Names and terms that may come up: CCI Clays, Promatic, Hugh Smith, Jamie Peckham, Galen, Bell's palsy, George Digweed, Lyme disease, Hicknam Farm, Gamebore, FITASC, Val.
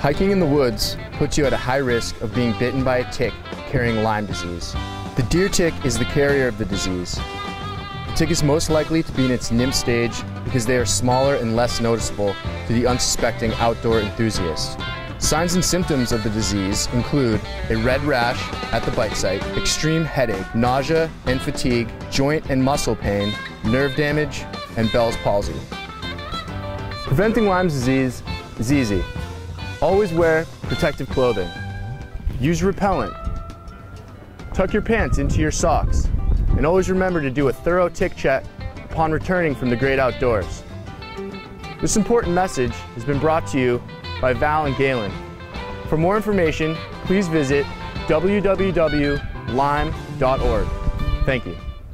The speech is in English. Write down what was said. Hiking in the woods puts you at a high risk of being bitten by a tick carrying Lyme disease. The deer tick is the carrier of the disease. The tick is most likely to be in its nymph stage because they are smaller and less noticeable to the unsuspecting outdoor enthusiast. Signs and symptoms of the disease include a red rash at the bite site, extreme headache, nausea and fatigue, joint and muscle pain, nerve damage, and Bell's palsy. Preventing Lyme disease is easy. Always wear protective clothing. Use repellent. Tuck your pants into your socks. And always remember to do a thorough tick check upon returning from the great outdoors. This important message has been brought to you by Val and Galen. For more information, please visit www.lyme.org. Thank you.